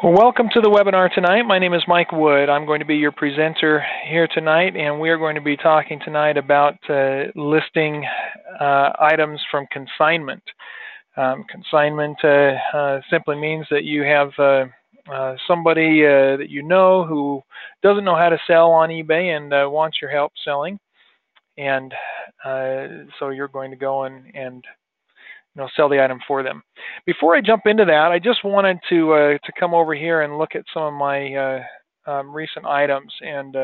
Well, welcome to the webinar tonight. My name is Mike Wood. I'm going to be your presenter here tonight, and we are going to be talking tonight about listing items from consignment. Consignment simply means that you have somebody that you know who doesn't know how to sell on eBay and wants your help selling, and so you're going to go and sell the item for them. Before I jump into that, I just wanted to come over here and look at some of my recent items and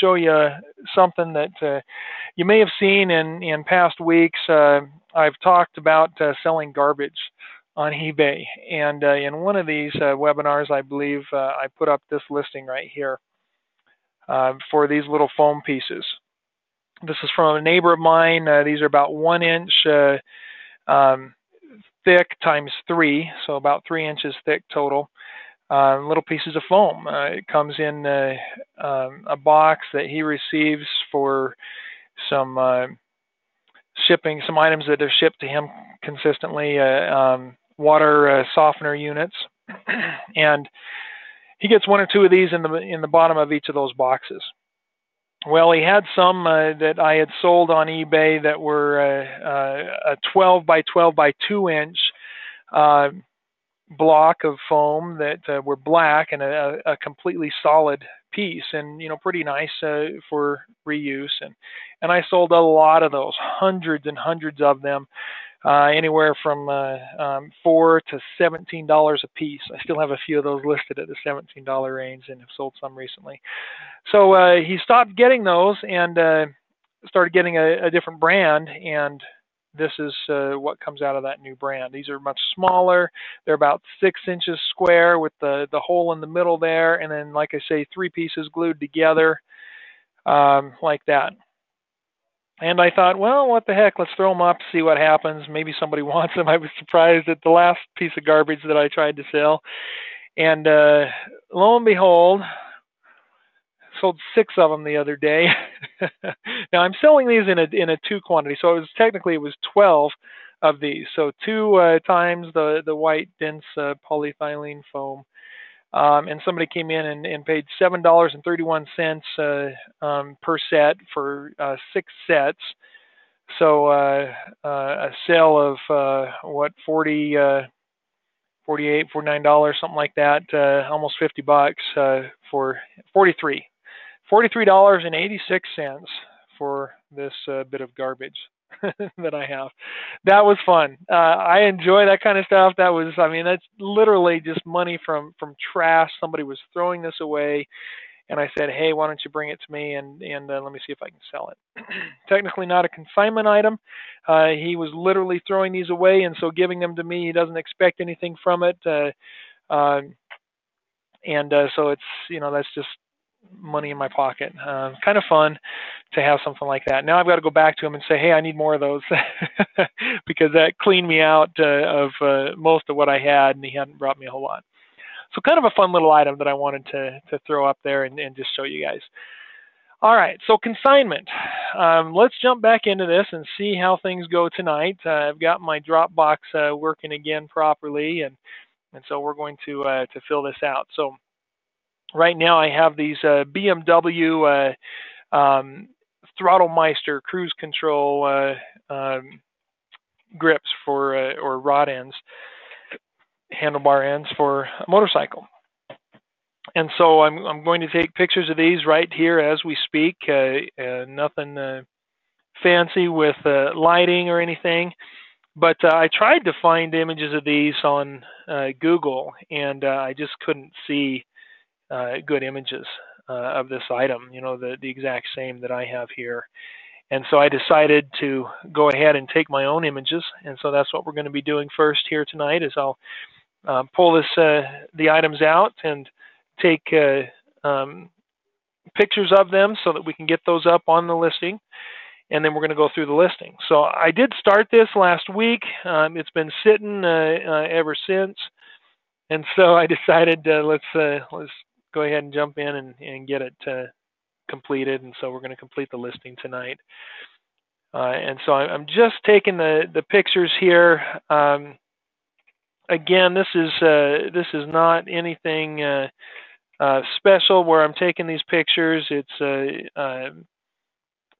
show you something that you may have seen in past weeks. I've talked about selling garbage on eBay, and in one of these webinars, I believe I put up this listing right here for these little foam pieces. This is from a neighbor of mine. These are about 1 inch thick times 3, so about 3 inches thick total, little pieces of foam. It comes in a box that he receives for some shipping, some items that are shipped to him consistently, water softener units, and he gets 1 or 2 of these in the bottom of each of those boxes. Well, he had some that I had sold on eBay that were a 12 by 12 by 2-inch block of foam that were black and a completely solid piece, and pretty nice for reuse. And I sold a lot of those, hundreds and hundreds of them, anywhere from $4 to $17 a piece. I still have a few of those listed at the $17 range, and have sold some recently. So he stopped getting those and started getting a different brand, and this is what comes out of that new brand. These are much smaller. They're about 6 inches square with the hole in the middle there, and then, like I say, 3 pieces glued together like that. And I thought, well, what the heck, let's throw them up, see what happens. Maybe somebody wants them. I was surprised at the last piece of garbage that I tried to sell. And lo and behold, sold 6 of them the other day. Now, I'm selling these in a 2 quantity, so it was technically 12 of these. So 2 times the white, dense polyethylene foam. And somebody came in and paid $7.31 per set for 6 sets. So a sale of, what, $48, $49, something like that, almost $50 for $43.86 for this bit of garbage that I have. That was fun. I enjoy that kind of stuff. That was, I mean, that's literally just money from trash. Somebody was throwing this away, and I said, hey, why don't you bring it to me, and let me see if I can sell it. Technically not a consignment item. He was literally throwing these away, and so giving them to me, he doesn't expect anything from it. So it's, that's just money in my pocket. Kind of fun to have something like that. Now I've got to go back to him and say, hey, I need more of those, because that cleaned me out of most of what I had, and he hadn't brought me a whole lot. So kind of a fun little item that I wanted to throw up there and just show you guys. All right, so consignment. Let's jump back into this and see how things go tonight. I've got my Dropbox working again properly, and so we're going to fill this out. So right now I have these BMW Throttle Meister cruise control grips for or rod ends, handlebar ends for a motorcycle. And so I'm going to take pictures of these right here as we speak. Nothing fancy with lighting or anything. But I tried to find images of these on Google, and I just couldn't see good images of this item, the exact same that I have here. And so I decided to go ahead and take my own images, and so that's what we're going to be doing first here tonight. Is I'll pull this the items out and take pictures of them so that we can get those up on the listing, and then we're going to go through the listing. So I did start this last week. It's been sitting ever since, and so I decided let's go ahead and jump in and get it completed. And so we're going to complete the listing tonight. And so I'm just taking the pictures here Again, this is not anything special where I'm taking these pictures. It's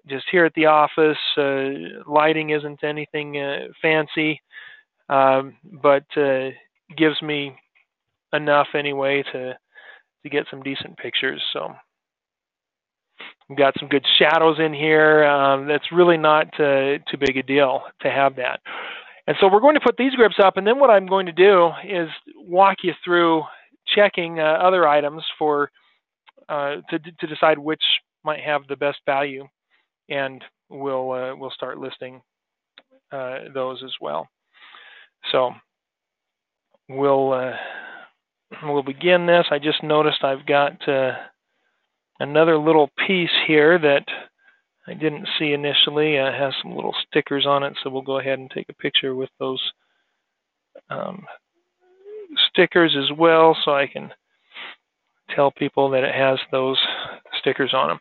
just here at the office. Lighting isn't anything fancy, but gives me enough anyway to get some decent pictures. So we've got some good shadows in here. That's really not too big a deal to have that. And so we're going to put these grips up, and then what I'm going to do is walk you through checking other items for to decide which might have the best value, and we'll start listing those as well. So we'll begin this. I just noticed I've got another little piece here that I didn't see initially. It has some little stickers on it, so we'll go ahead and take a picture with those stickers as well, so I can tell people that it has those stickers on them.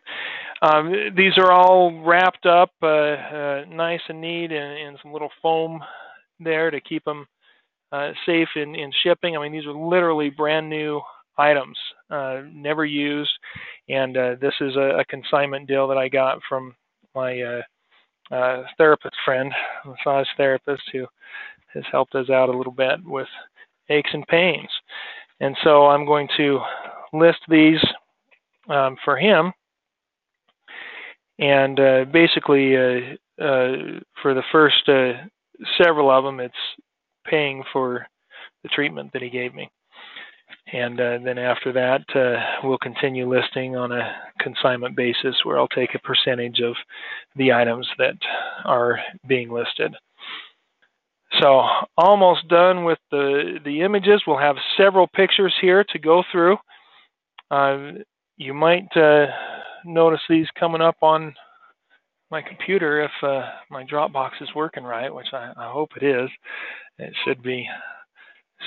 These are all wrapped up nice and neat in some little foam there to keep them safe in shipping. I mean, these are literally brand new items, never used, and this is a consignment deal that I got from my therapist friend, massage therapist, who has helped us out a little bit with aches and pains. And so I'm going to list these for him, and basically for the first several of them, it's paying for the treatment that he gave me. And then after that, we'll continue listing on a consignment basis, where I'll take a percentage of the items that are being listed. So almost done with the images. We'll have several pictures here to go through. You might notice these coming up on my computer if my Dropbox is working right, which I hope it is. It should be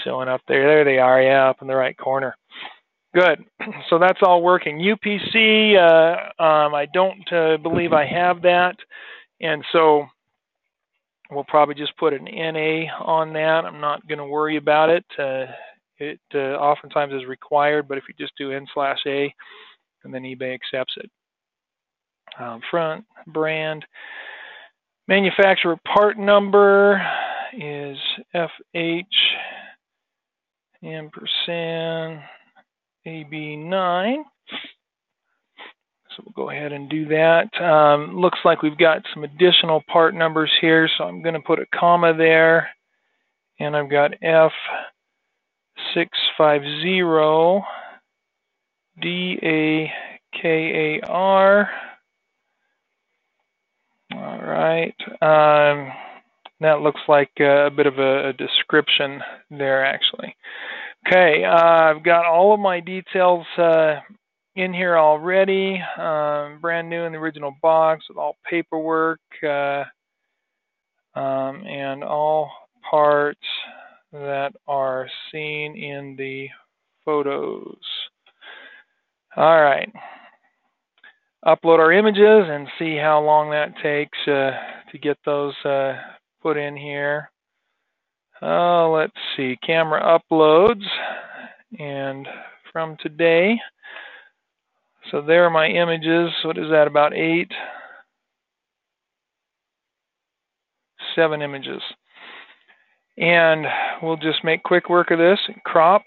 showing up there. There they are, yeah, up in the right corner. Good. So that's all working. UPC, I don't believe I have that, and so we'll probably just put an NA on that. I'm not going to worry about it. It oftentimes is required, but if you just do N/A, and then eBay accepts it. Front, brand, manufacturer, part number is FH. & AB9. So we'll go ahead and do that. Looks like we've got some additional part numbers here, so I'm going to put a comma there, and I've got F650DAKAR. All right. That looks like a bit of a description there, actually. Okay, I've got all of my details in here already. Brand new in the original box with all paperwork and all parts that are seen in the photos. All right. Upload our images and see how long that takes to get those put in here. Let's see, camera uploads, and from today. So there are my images. What is that, about 7 images. And we'll just make quick work of this and crop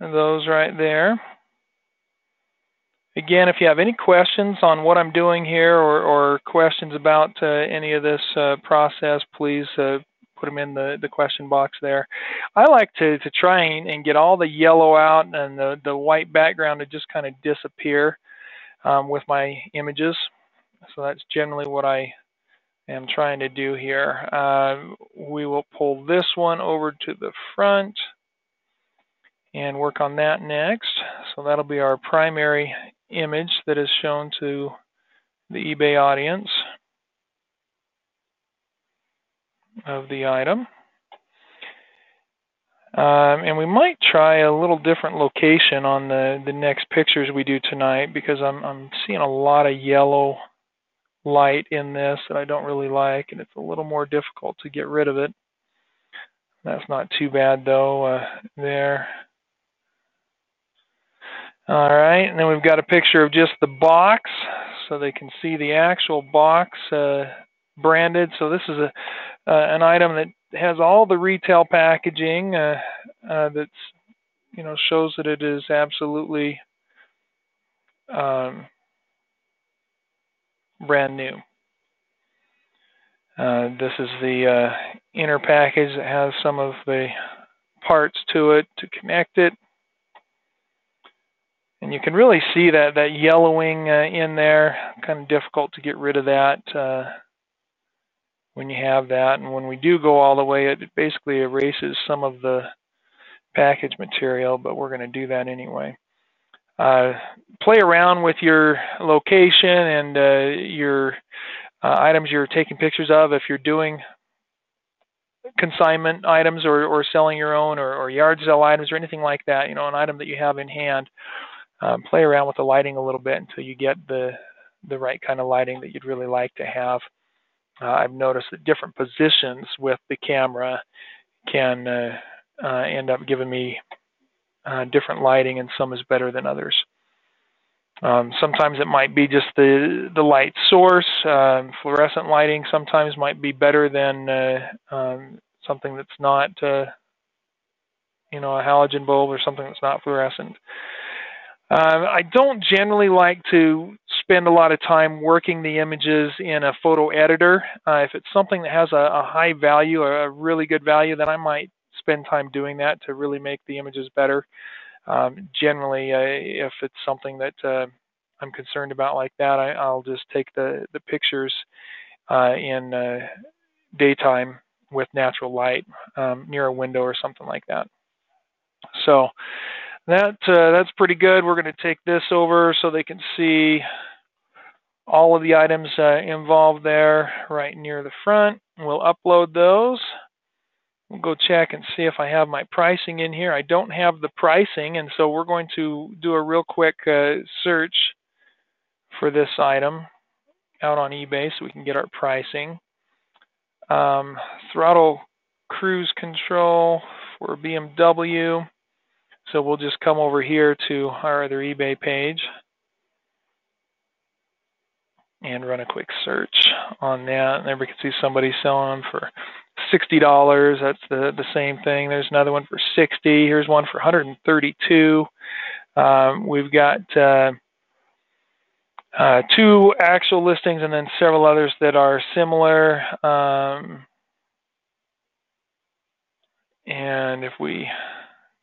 those right there. Again, if you have any questions on what I'm doing here, or questions about any of this process, please put them in the question box there. I like to try and get all the yellow out and the white background to just kind of disappear with my images. So that's generally what I am trying to do here. We will pull this one over to the front and work on that next. So that'll be our primary image that is shown to the eBay audience of the item. And we might try a little different location on the next pictures we do tonight, because I'm seeing a lot of yellow light in this that I don't really like, and it's a little more difficult to get rid of it. That's not too bad though, there. All right, and then we've got a picture of just the box, so they can see the actual box branded. So this is an item that has all the retail packaging that's, you know, shows that it is absolutely brand new. This is the inner package that has some of the parts to it to connect it. And you can really see that yellowing in there. Kind of difficult to get rid of that when you have that. And when we do go all the way, it basically erases some of the package material, but we're going to do that anyway. Play around with your location and your items you're taking pictures of. If you're doing consignment items or selling your own or yard sale items or anything like that, you know, an item that you have in hand. Play around with the lighting a little bit until you get the right kind of lighting that you'd really like to have. I've noticed that different positions with the camera can end up giving me different lighting, and some is better than others. Sometimes it might be just the light source. Fluorescent lighting sometimes might be better than something that's not, you know, a halogen bulb or something that's not fluorescent. I don't generally like to spend a lot of time working the images in a photo editor. If it's something that has a high value, a really good value, then I might spend time doing that to really make the images better. Generally, if it's something that I'm concerned about like that, I'll just take the pictures in daytime with natural light near a window or something like that. So that's pretty good. We're going to take this over so they can see all of the items involved there right near the front. We'll upload those. We'll go check and see if I have my pricing in here. I don't have the pricing, and so we're going to do a real quick search for this item out on eBay so we can get our pricing. Throttle cruise control for BMW. So we'll just come over here to our other eBay page and run a quick search on that. And there we can see somebody selling them for $60. That's the same thing. There's another one for $60. Here's one for $132. We've got two actual listings and then several others that are similar. And if we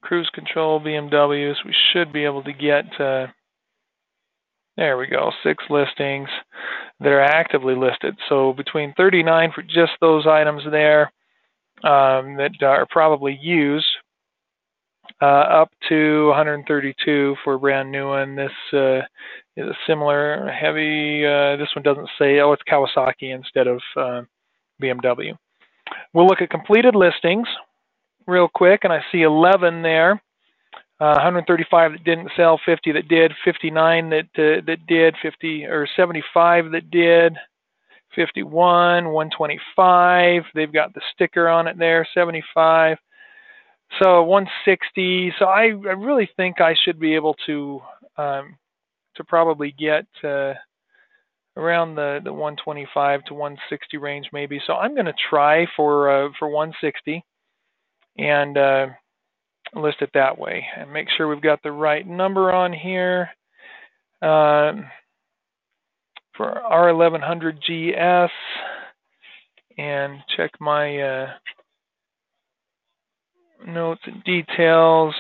cruise control BMWs, we should be able to get, there we go, 6 listings that are actively listed. So between 39 for just those items there that are probably used, up to 132 for a brand new one. This is a similar heavy, this one doesn't say, oh, it's Kawasaki instead of BMW. We'll look at completed listings real quick, and I see 11 there, 135 that didn't sell, 50 that did, 59 that did, 50 or 75 that did, 51, 125. They've got the sticker on it there, 75, so 160. So I really think I should be able to probably get around the 125 to 160 range maybe. So I'm going to try for 160. And list it that way and make sure we've got the right number on here. For R1100GS, and check my notes and details.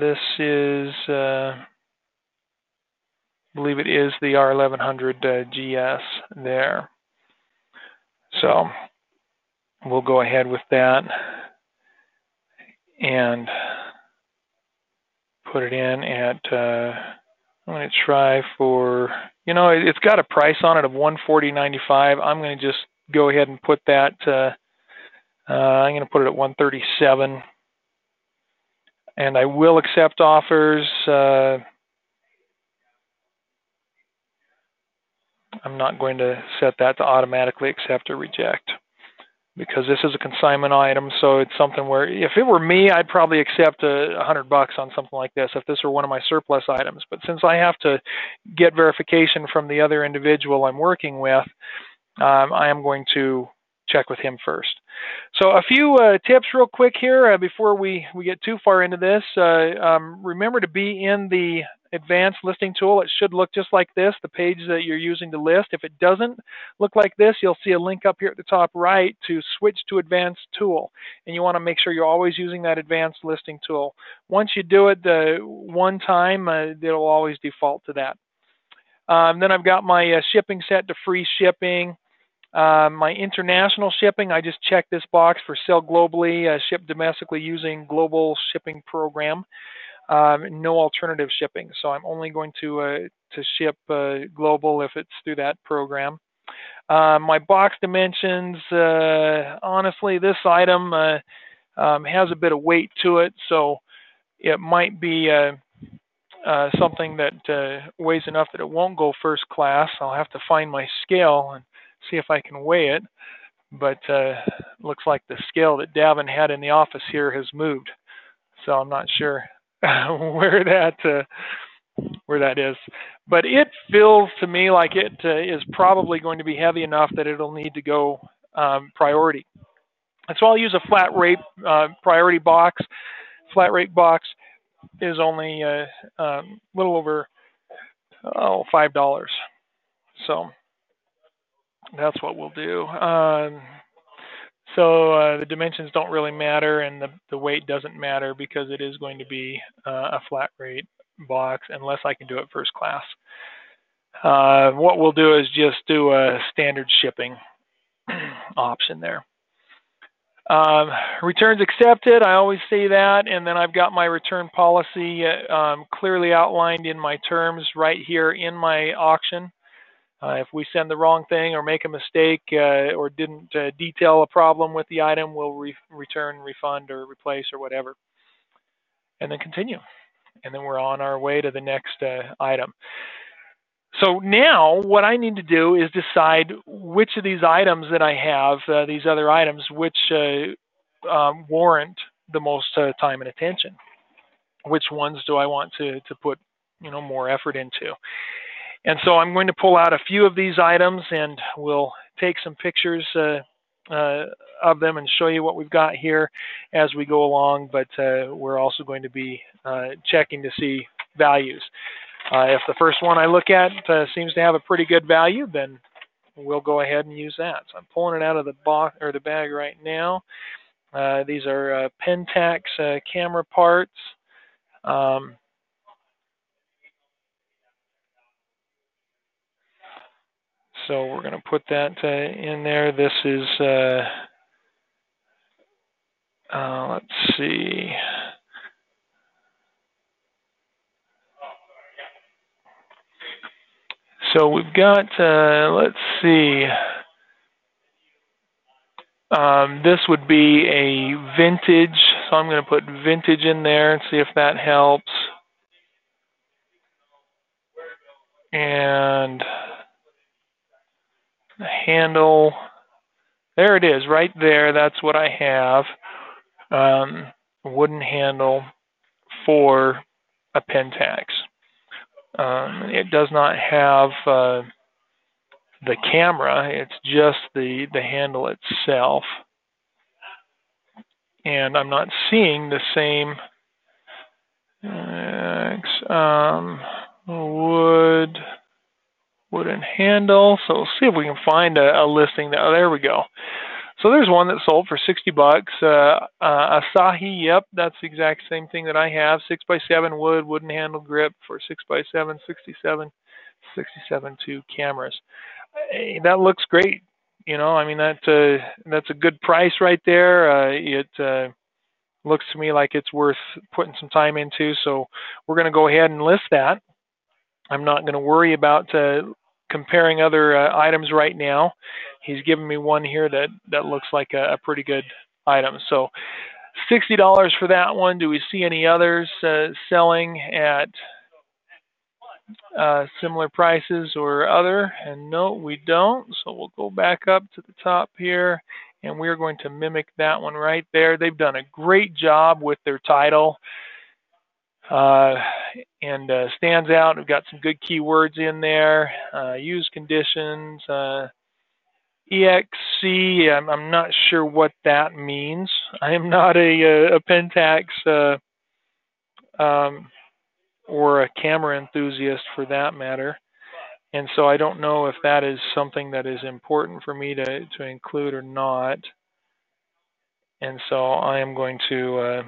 This is, I believe it is the R1100GS there. So we'll go ahead with that and put it in at, I'm going to try for, you know, it's got a price on it of $140.95. I'm going to just go ahead and put that, I'm going to put it at $137. And I will accept offers. I'm not going to set that to automatically accept or reject. because this is a consignment item. So it's something where if it were me, I'd probably accept $100 on something like this if this were one of my surplus items. But since I have to get verification from the other individual I'm working with, I am going to check with him first. So a few tips real quick here before we get too far into this. Remember to be in the advanced listing tool. It should look just like this, the page that you're using to list. If it doesn't look like this, you'll see a link up here at the top right to switch to advanced tool. And you want to make sure you're always using that advanced listing tool. Once you do it one time, it'll always default to that. Then I've got my shipping set to free shipping. My international shipping, I just checked this box for sell globally, ship domestically using global shipping program, no alternative shipping. So I'm only going to ship global if it's through that program. My box dimensions, honestly, this item has a bit of weight to it, so it might be something that weighs enough that it won't go first class. I'll have to find my scale and see if I can weigh it, but looks like the scale that Davin had in the office here has moved, so I'm not sure where that is. But it feels to me like it is probably going to be heavy enough that it'll need to go priority. And so I'll use a flat rate priority box. Flat rate box is only a little over $5, so that's what we'll do. The dimensions don't really matter, and the weight doesn't matter because it is going to be a flat rate box unless I can do it first class. What we'll do is just do a standard shipping option there. Returns accepted, I always say that, and then I've got my return policy clearly outlined in my terms right here in my auction. If we send the wrong thing or make a mistake or didn't detail a problem with the item, we'll return, refund, or replace or whatever. And then continue. And then we're on our way to the next item. So now what I need to do is decide which of these items that I have, these other items, which warrant the most time and attention. Which ones do I want to put, you know, more effort into? And so I'm going to pull out a few of these items, and we'll take some pictures of them and show you what we've got here as we go along. But we're also going to be checking to see values. If the first one I look at seems to have a pretty good value, then we'll go ahead and use that. So I'm pulling it out of the box or the bag right now. These are Pentax camera parts. So we're going to put that in there. This is, let's see. So we've got, let's see. This would be a vintage. So I'm going to put vintage in there and see if that helps. And the handle, there it is right there. That's what I have, wooden handle for a Pentax. It does not have the camera, it's just the handle itself. And I'm not seeing the same wooden handle. So we'll see if we can find a listing. Oh, there we go. So there's one that sold for $60. Asahi, yep, that's the exact same thing that I have. 6x7 wood, wooden handle grip for 6x7, 67.2 cameras. Hey, that looks great. You know, I mean, that's a good price right there. It looks to me like it's worth putting some time into. So we're going to go ahead and list that. I'm not going to worry about comparing other items right now. He's given me one here that looks like a pretty good item. So $60 for that one. Do we see any others selling at similar prices or other? And no, we don't. So we'll go back up to the top here and we're going to mimic that one right there. They've done a great job with their title and stands out. We've got some good keywords in there. Use conditions, EXC, I'm not sure what that means. I am not a Pentax or a camera enthusiast for that matter. And so I don't know if that is something that is important for me to include or not. And so I am going to,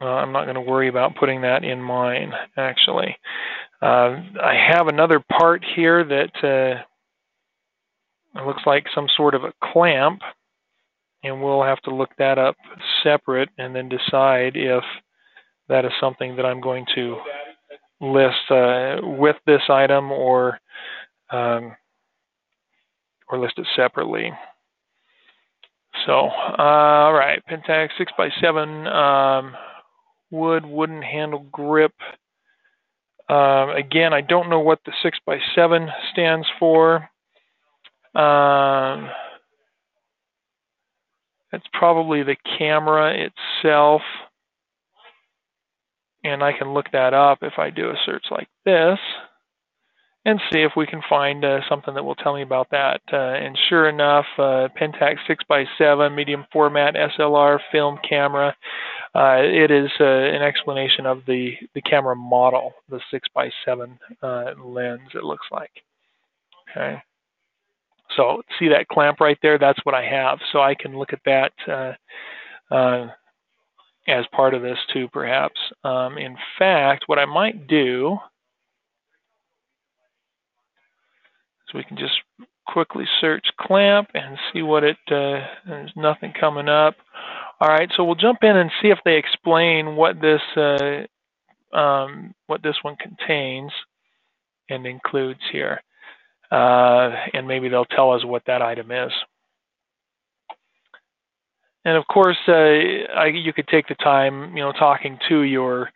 I'm not going to worry about putting that in mine, actually. I have another part here that looks like some sort of a clamp. And we'll have to look that up separate and then decide if that is something that I'm going to list with this item or list it separately. So, all right, Pentax 6x7 wooden handle grip. Again, I don't know what the 6x7 stands for. That's probably the camera itself. And I can look that up if I do a search like this and see if we can find something that will tell me about that. And sure enough, Pentax 6x7 medium format SLR film camera. It is an explanation of the camera model, the 6x7 lens, it looks like. Okay. So see that clamp right there? That's what I have. So I can look at that as part of this too, perhaps. In fact, what I might do is we can just quickly search clamp and see what it, there's nothing coming up. All right, so we'll jump in and see if they explain what this one contains and includes here. And maybe they'll tell us what that item is. And of course, you could take the time, talking to your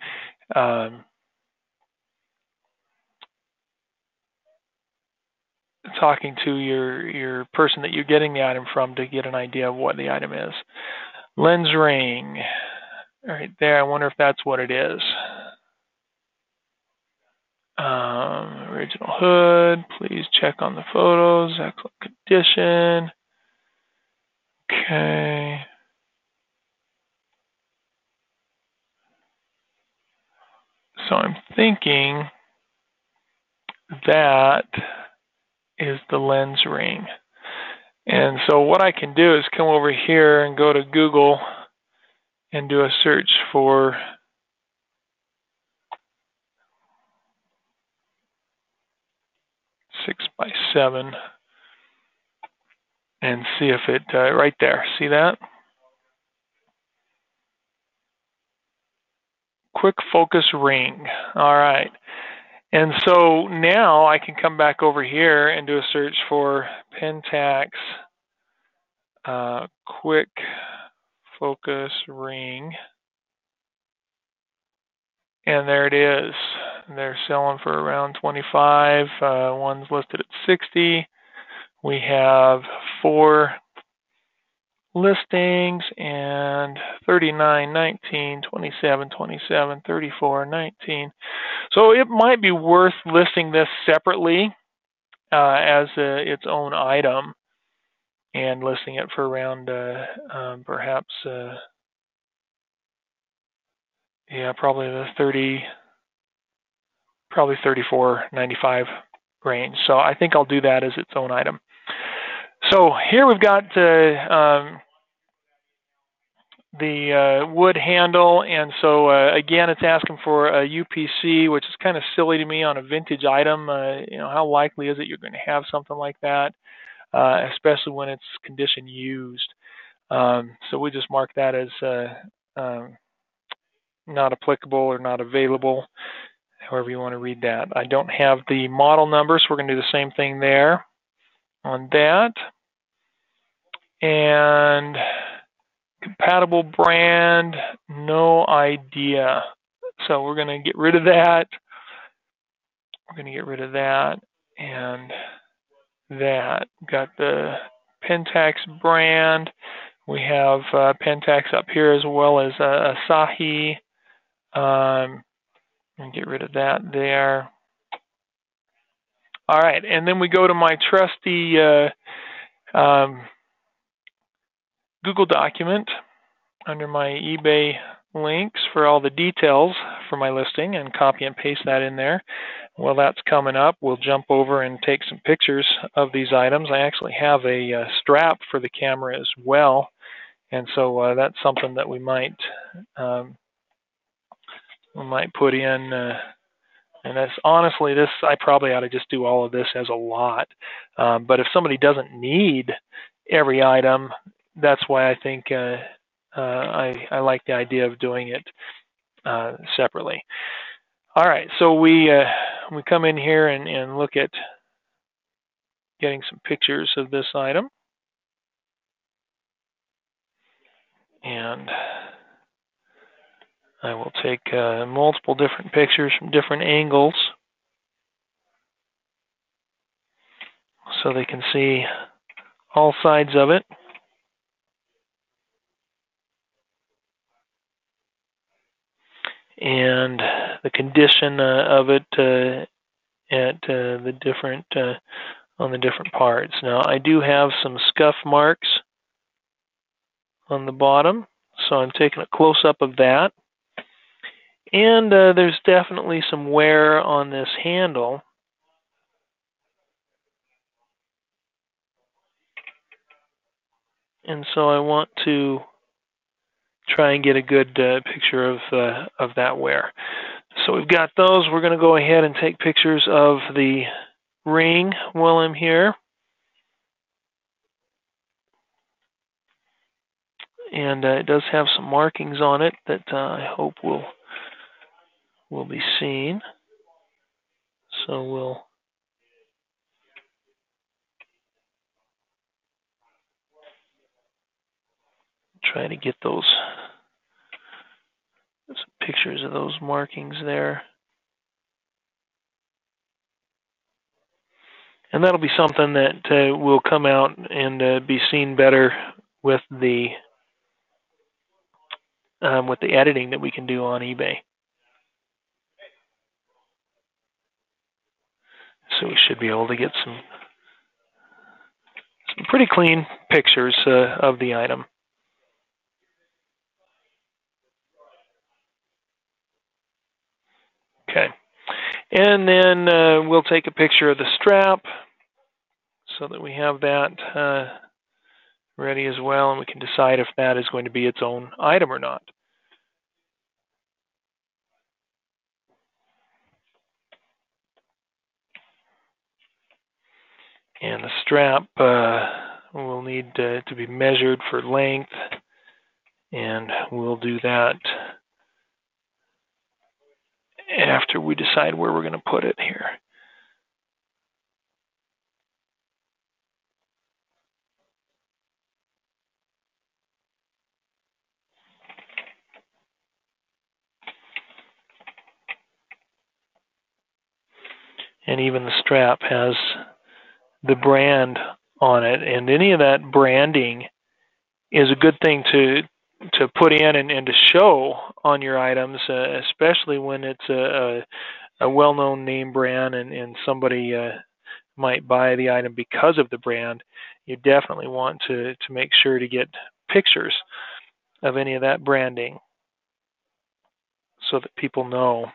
your person that you're getting the item from to get an idea of what the item is. Lens ring, right there. I wonder if that's what it is. Original hood. Please check on the photos. Excellent condition. Okay. So I'm thinking that is the lens ring. And so what I can do is come over here and go to Google and do a search for six by seven and see if it, right there, see that? Quick focus ring, all right. And so now I can come back over here and do a search for Pentax quick focus ring. And there it is. They're selling for around 25. One's listed at 60. We have 4 listings and 39, 19, 27, 27, 34, 19. So it might be worth listing this separately as its own item and listing it for around perhaps, yeah, probably the 30, probably 34.95 range. So I think I'll do that as its own item. So here we've got the wood handle, and so again, it's asking for a UPC, which is kind of silly to me on a vintage item. How likely is it you're going to have something like that, especially when it's condition used? So we just mark that as not applicable or not available, however you want to read that. I don't have the model number, so we're going to do the same thing there on that. And compatible brand, no idea. So we're going to get rid of that. We're going to get rid of that and that. Got the Pentax brand. We have Pentax up here, as well as Asahi. And get rid of that there. All right, and then we go to my trusty Google document under my eBay links for all the details for my listing, and copy and paste that in there. While that's coming up, we'll jump over and take some pictures of these items. I actually have a strap for the camera as well, and so that's something that we might put in. And that's honestly, this I probably ought to just do all of this as a lot. But if somebody doesn't need every item, that's why I think I like the idea of doing it separately. All right, so we come in here and look at getting some pictures of this item, and I will take multiple different pictures from different angles so they can see all sides of it. And the condition of it on the different parts. Now I do have some scuff marks on the bottom, so I'm taking a close up of that. And there's definitely some wear on this handle. And so I want to try and get a good picture of that wear. So we've got those. We're going to go ahead and take pictures of the ring while I'm here. And it does have some markings on it that I hope will be seen. So we'll try to get those some pictures of those markings there. And that'll be something that will come out and be seen better with the editing that we can do on eBay. So we should be able to get some pretty clean pictures of the item. Okay, and then we'll take a picture of the strap so that we have that ready as well, and we can decide if that is going to be its own item or not. And the strap will need to be measured for length, and we'll do that after we decide where we're going to put it here. And even the strap has the brand on it, and any of that branding is a good thing to put in and to show on your items, especially when it's a well-known name brand and somebody might buy the item because of the brand. You definitely want to make sure to get pictures of any of that branding so that people know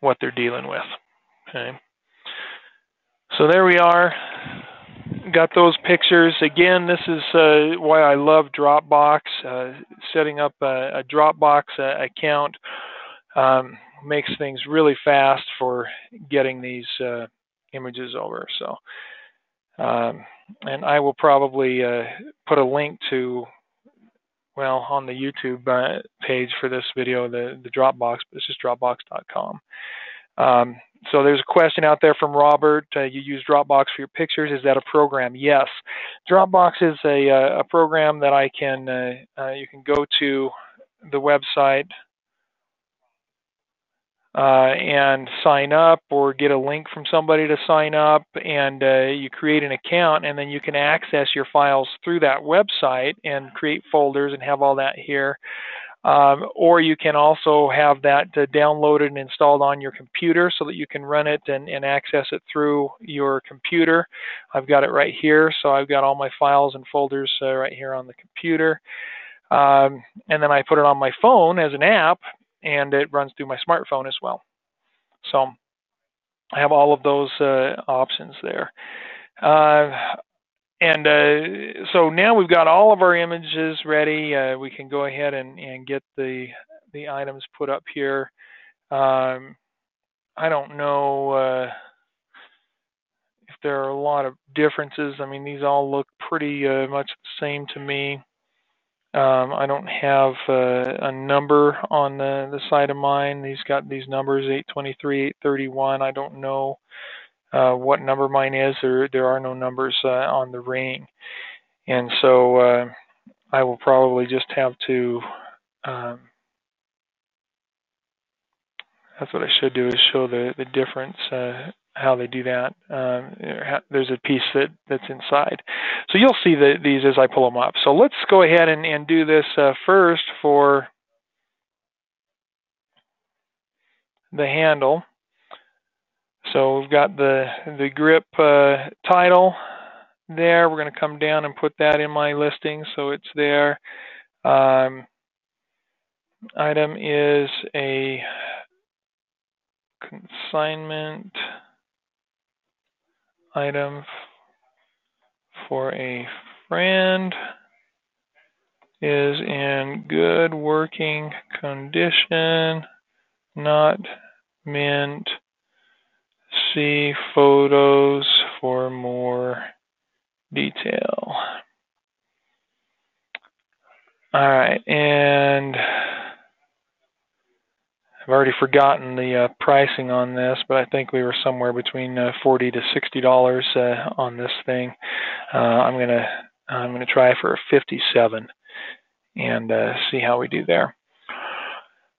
what they're dealing with. Okay. So there we are. Got those pictures. Again, this is why I love Dropbox. Setting up a Dropbox account makes things really fast for getting these images over. So, and I will probably put a link to, well, on the YouTube page for this video, the Dropbox. It's just Dropbox.com. So there's a question out there from Robert. You use Dropbox for your pictures. Is that a program? Yes. Dropbox is a program that I can, you can go to the website and sign up or get a link from somebody to sign up, and you create an account, and then you can access your files through that website and create folders and have all that here. Or you can also have that downloaded and installed on your computer so that you can run it and access it through your computer. I've got it right here, so I've got all my files and folders right here on the computer. And then I put it on my phone as an app, and it runs through my smartphone as well. So I have all of those options there. So now we've got all of our images ready. We can go ahead and get the items put up here. I don't know if there are a lot of differences. I mean, these all look pretty much the same to me. I don't have a number on the side of mine. These got these numbers, 823, 831. I don't know what number mine is. There are no numbers on the ring, and so I will probably just have to that's what I should do, is show the difference, how they do that. There's a piece that's inside, so you'll see these as I pull them up. So let's go ahead and do this first for the handle. So we've got the grip title there. We're going to come down and put that in my listing, so it's there. Item is a consignment item for a friend, is in good working condition, not mint. See photos for more detail. All right, and I've already forgotten the pricing on this, but I think we were somewhere between $40 to $60 on this thing. I'm gonna try for a 57 and see how we do there.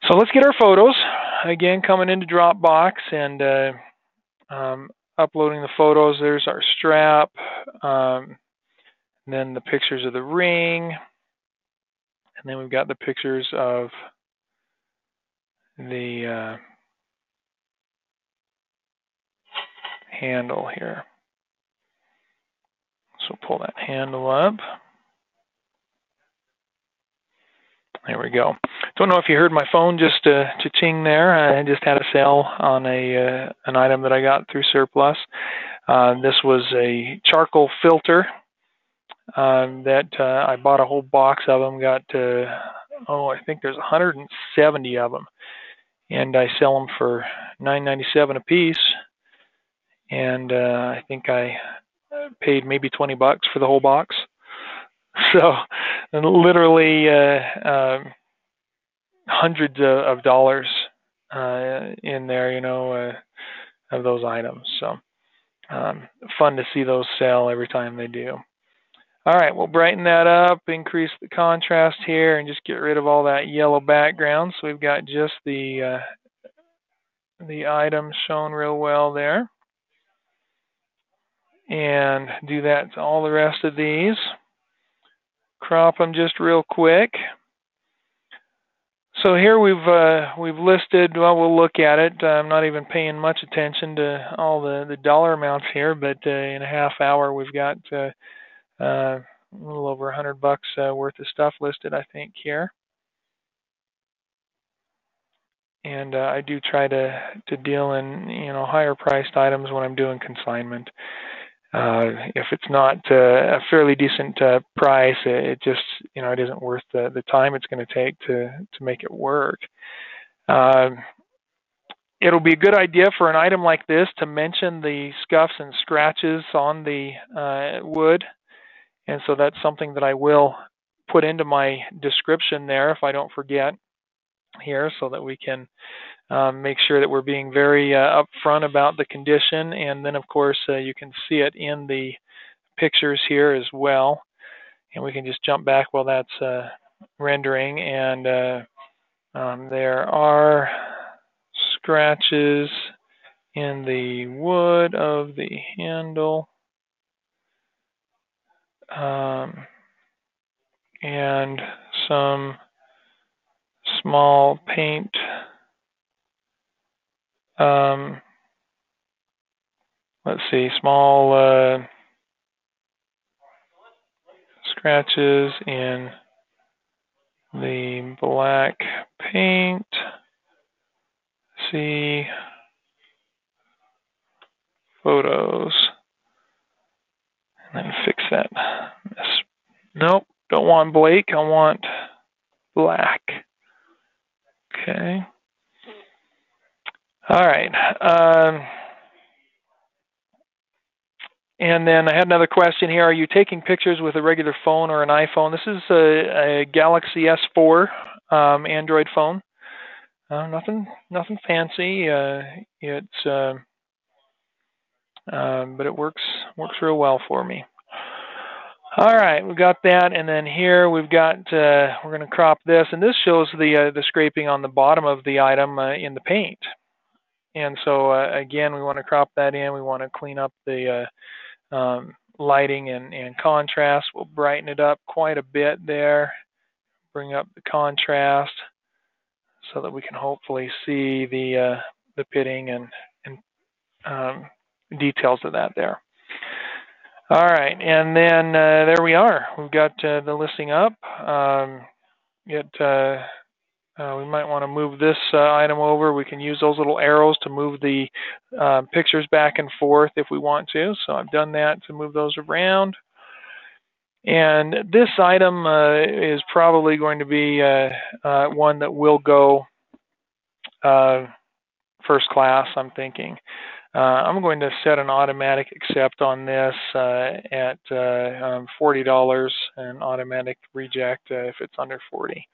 So let's get our photos again, coming into Dropbox and uploading the photos. There's our strap, and then the pictures of the ring, and then we've got the pictures of the handle here. So pull that handle up. There we go. Don't know if you heard my phone just cha-ching there. I just had a sale on an item that I got through Surplus. This was a charcoal filter that I bought a whole box of them. Got I think there's 170 of them, and I sell them for $9.97 a piece. And I think I paid maybe $20 for the whole box. So literally hundreds of dollars in there, you know, of those items. So fun to see those sell every time they do. All right, we'll brighten that up, increase the contrast here, and just get rid of all that yellow background. So we've got just the items shown real well there. And do that to all the rest of these. Crop them just real quick. So here we've listed. Well, we'll look at it. I'm not even paying much attention to all the dollar amounts here, but in a half hour we've got a little over $100 worth of stuff listed, I think, here. And I do try to deal in, you know, higher priced items when I'm doing consignment. If it's not a fairly decent price, it just, you know, it isn't worth the time it's going to take to make it work. It'll be a good idea for an item like this to mention the scuffs and scratches on the wood, and so that's something that I will put into my description there if I don't forget here, so that we can make sure that we're being very upfront about the condition. And then, of course, you can see it in the pictures here as well. And we can just jump back while that's rendering. And there are scratches in the wood of the handle. And some small paint let's see, small scratches in the black paint. See photos and then fix that mess. Nope, don't want Blake, I want black. Okay. All right. And then I had another question here. Are you taking pictures with a regular phone or an iPhone? This is a Galaxy S4 Android phone. Nothing fancy. It's but it works real well for me. All right, we've got that, and then here we've got we're going to crop this, and this shows the scraping on the bottom of the item in the paint. And so again, we want to crop that in. We want to clean up the lighting and contrast. We'll brighten it up quite a bit there, bring up the contrast so that we can hopefully see the pitting and details of that there. All right, and then there we are. We've got the listing up. We might want to move this item over. We can use those little arrows to move the pictures back and forth if we want to. So I've done that to move those around. And this item is probably going to be one that will go first class, I'm thinking. I'm going to set an automatic accept on this at $40 and automatic reject if it's under 40.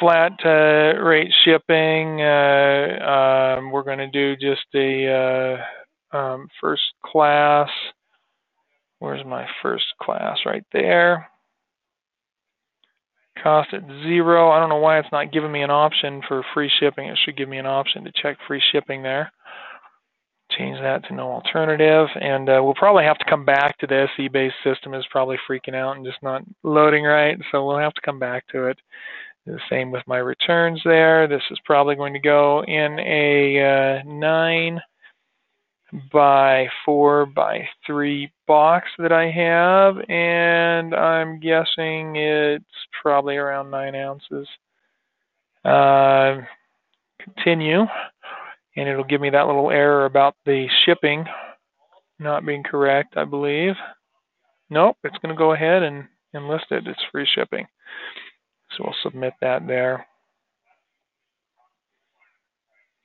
Flat rate shipping, we're going to do just a first class. Where's my first class? Right there. Cost at $0. I don't know why it's not giving me an option for free shipping. It should give me an option to check free shipping there. Change that to no alternative. And we'll probably have to come back to this. eBay's system is probably freaking out and just not loading right. So we'll have to come back to it. The same with my returns there. This is probably going to go in a 9x4x3 box that I have, and I'm guessing it's probably around 9 ounces. Continue, and it'll give me that little error about the shipping not being correct, I believe. Nope, it's going to go ahead and list it. It's free shipping. So we'll submit that there.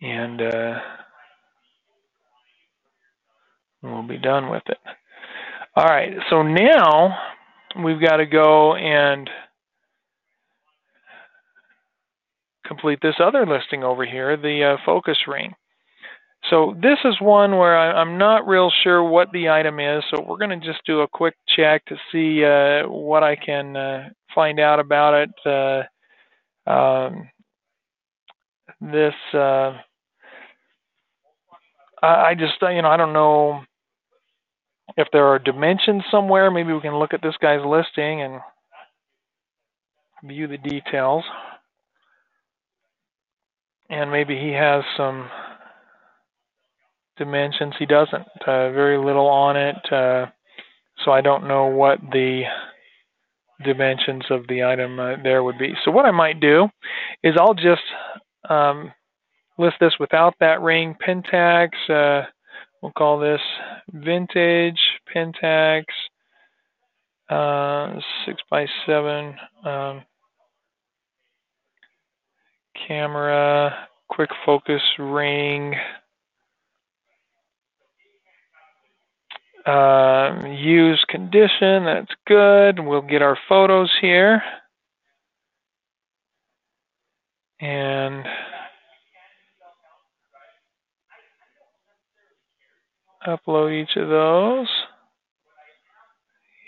And we'll be done with it. All right, so now we've got to go and complete this other listing over here, the focus ring. So this is one where I'm not real sure what the item is, so we're going to just do a quick check to see what I can find out about it. I just, you know, I don't know if there are dimensions somewhere. Maybe we can look at this guy's listing and view the details. And maybe he has some dimensions. He doesn't. Very little on it. So I don't know what the dimensions of the item there would be. So what I might do is I'll just list this without that ring. Pentax, we'll call this vintage Pentax 6x7 camera, quick focus ring, used condition, that's good. We'll get our photos here. And upload each of those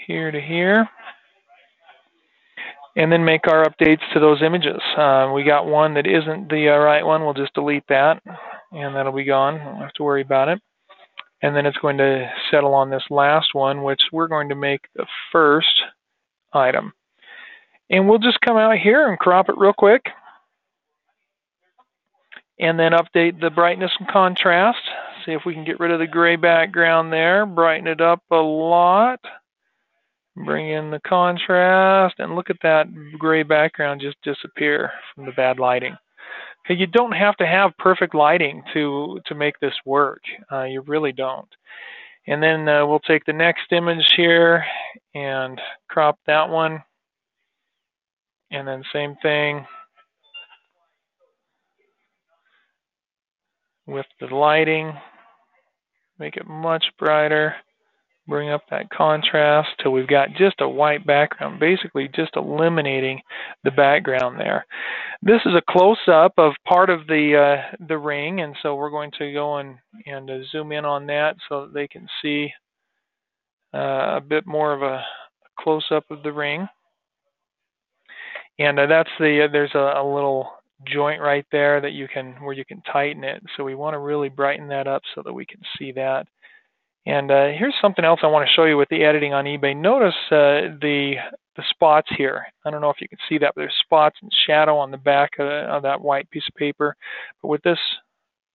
here to here. and then make our updates to those images. We got one that isn't the right one. We'll just delete that, and that'll be gone. We don't have to worry about it. And then it's going to settle on this last one, which we're going to make the first item. And we'll just come out here and crop it real quick, and then update the brightness and contrast. See if we can get rid of the gray background there, brighten it up a lot, bring in the contrast, and look at that gray background just disappear from the bad lighting. Okay, you don't have to have perfect lighting to make this work. You really don't. And then we'll take the next image here and crop that one. And then same thing with the lighting. Make it much brighter. Bring up that contrast till we've got just a white background, basically just eliminating the background there. This is a close-up of part of the ring, and so we're going to go and zoom in on that so that they can see a bit more of a close-up of the ring. And that's there's a little joint right there that you can where you can tighten it. So we want to really brighten that up so that we can see that. And here's something else I want to show you with the editing on eBay. Notice the spots here. I don't know if you can see that, but there's spots and shadow on the back of that white piece of paper. But with this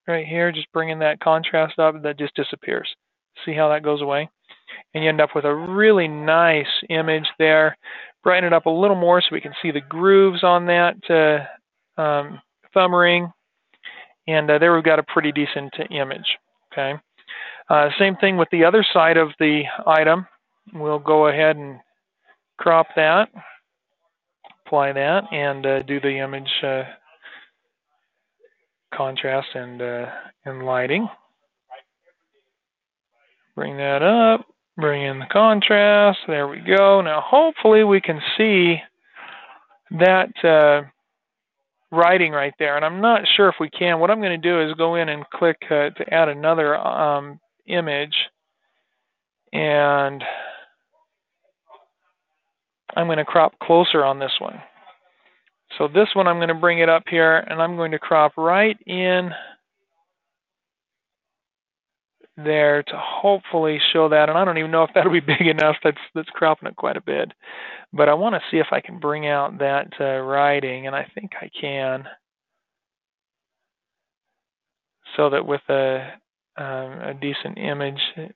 right here, just bringing that contrast up, that just disappears. See how that goes away? And you end up with a really nice image there. Brighten it up a little more so we can see the grooves on that thumb ring. And there we've got a pretty decent image. Okay. Same thing with the other side of the item. We'll go ahead and crop that, apply that, and do the image contrast and lighting. Bring that up, bring in the contrast. There we go. Now hopefully we can see that writing right there, and I'm not sure if we can. What I'm going to do is go in and click to add another image, and I'm going to crop closer on this one. So this one I'm going to bring it up here, and I'm going to crop right in there to hopefully show that. And I don't even know if that'll be big enough. That's cropping it quite a bit, but I want to see if I can bring out that writing, and I think I can, so that with a decent image, you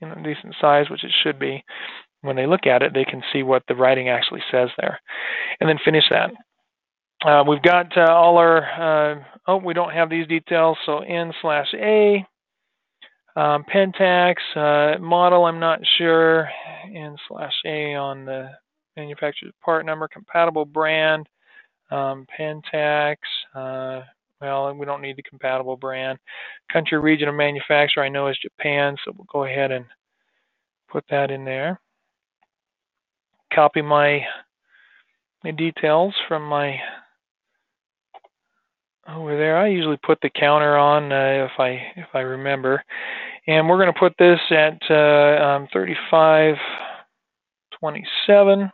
know, decent size, which it should be, when they look at it, they can see what the writing actually says there, and then finish that. We've got all our oh, we don't have these details, so n/a. Pentax, model, I'm not sure, n/a on the manufacturer's part number, compatible brand, Pentax, well, we don't need the compatible brand. Country, region of manufacturer, I know is Japan, so we'll go ahead and put that in there. Copy my details from my over there. I usually put the counter on if I remember, and we're going to put this at 3527,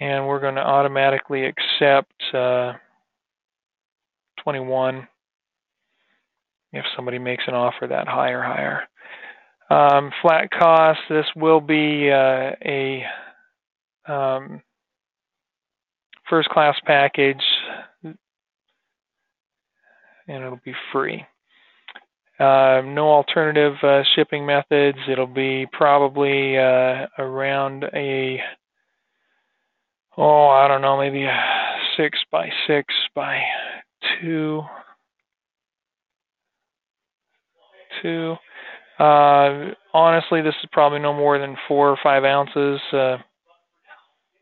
and we're going to automatically accept 21 if somebody makes an offer that high or higher. Flat cost. This will be a first class package, and it'll be free. No alternative shipping methods. It'll be probably around a, oh, I don't know, maybe a 6 by 6 by 2. Honestly, this is probably no more than 4 or 5 ounces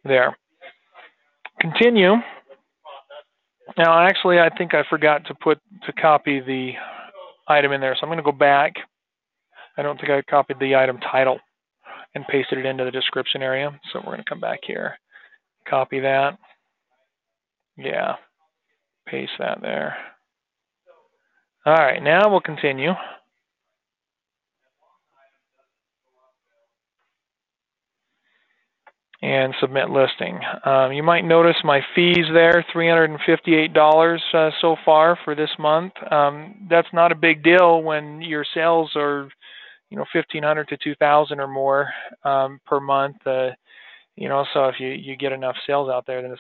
there. Continue. Now, actually, I think I forgot to copy the item in there, so I'm going to go back. I don't think I copied the item title and pasted it into the description area, so we're going to come back here, copy that. Yeah, paste that there. All right, now we'll continue. and submit listing. You might notice my fees there, $358 so far for this month. That's not a big deal when your sales are, you know, $1,500 to $2,000 or more per month. You know, so if you get enough sales out there, then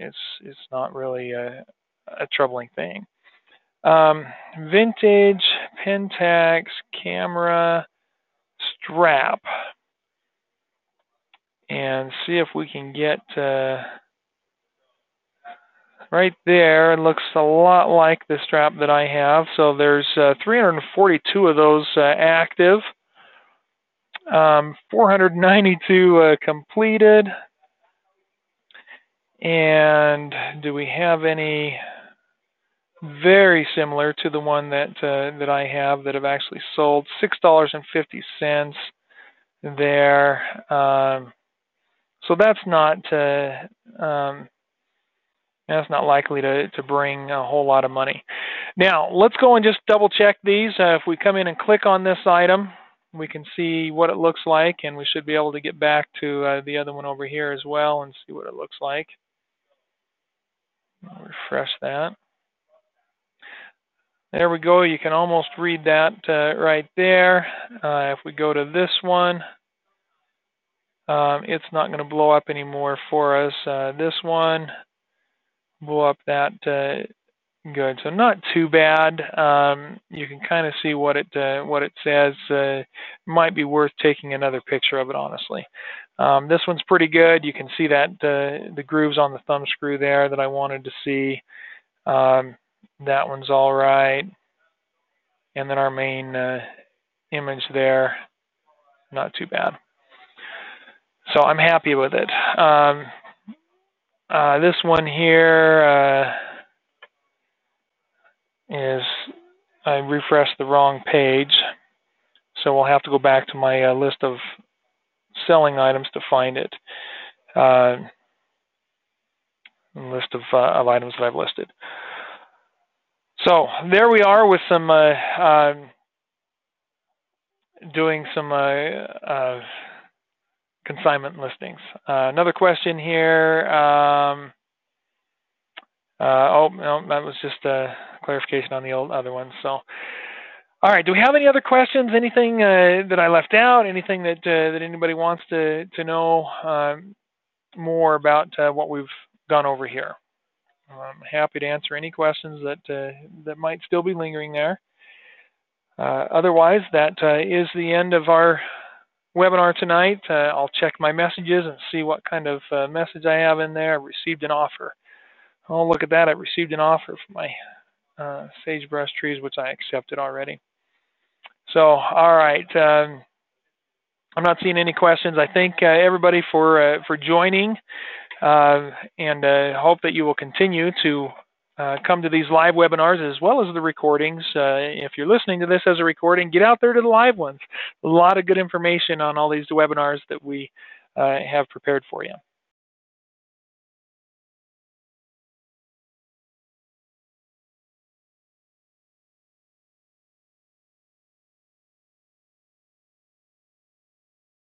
it's not really a troubling thing. Vintage, Pentax, camera, strap. And see if we can get right there. It looks a lot like the strap that I have. So there's 342 of those active, 492 completed. And do we have any very similar to the one that that I have that have actually sold? $6.50 there. So that's not likely to bring a whole lot of money. Now let's go and just double check these. If we come in and click on this item, we can see what it looks like, and we should be able to get back to the other one over here as well and see what it looks like. I'll refresh that. There we go. You can almost read that right there. If we go to this one, it's not going to blow up anymore for us. This one, blow up that good. So not too bad. You can kind of see what it says. Might be worth taking another picture of it, honestly. This one's pretty good. You can see that the grooves on the thumb screw there that I wanted to see. That one's all right. And then our main image there, not too bad. So I'm happy with it. This one here is, I refreshed the wrong page. So we'll have to go back to my list of selling items to find it. List of items that I've listed. So there we are with some, doing some consignment listings. Another question here. Oh, no, that was just a clarification on the old other one. So, all right. Do we have any other questions? Anything that I left out? Anything that that anybody wants to know more about what we've gone over here? I'm happy to answer any questions that that might still be lingering there. Otherwise, that is the end of our webinar tonight. I'll check my messages and see what kind of message I have in there. I received an offer. Oh, look at that. I received an offer for my sagebrush trees, which I accepted already. So, all right. I'm not seeing any questions. I thank everybody for joining. And hope that you will continue to come to these live webinars as well as the recordings. If you're listening to this as a recording, get out there to the live ones. A lot of good information on all these webinars that we have prepared for you.